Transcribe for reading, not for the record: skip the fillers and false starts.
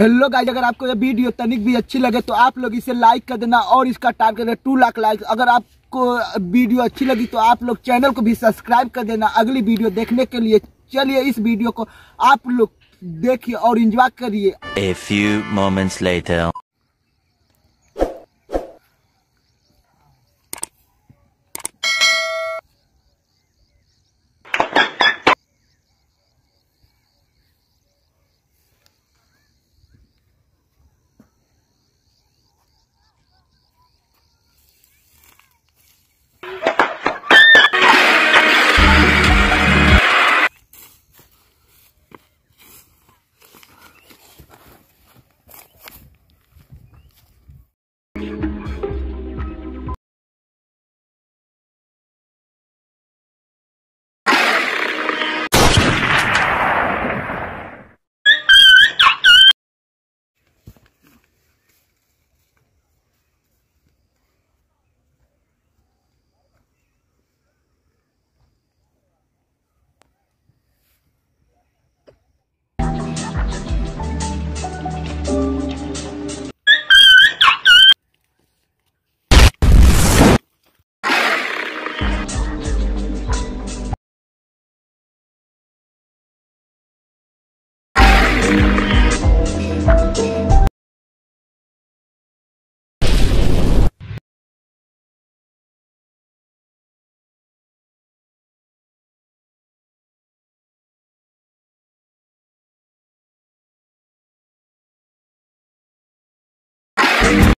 Hello guys, अगर आपको ये वीडियो तनिक भी अच्छी लगे तो आप लोग इसे लाइक कर देना और इसका टारगेट है 2 लाख लाइक। अगर आपको वीडियो अच्छी लगी तो आप लोग चैनल को भी सब्सक्राइब कर देना अगली वीडियो देखने के लिए। चलिए इस वीडियो को आप लोग देखिए और एंजॉय करिए। A few moments later.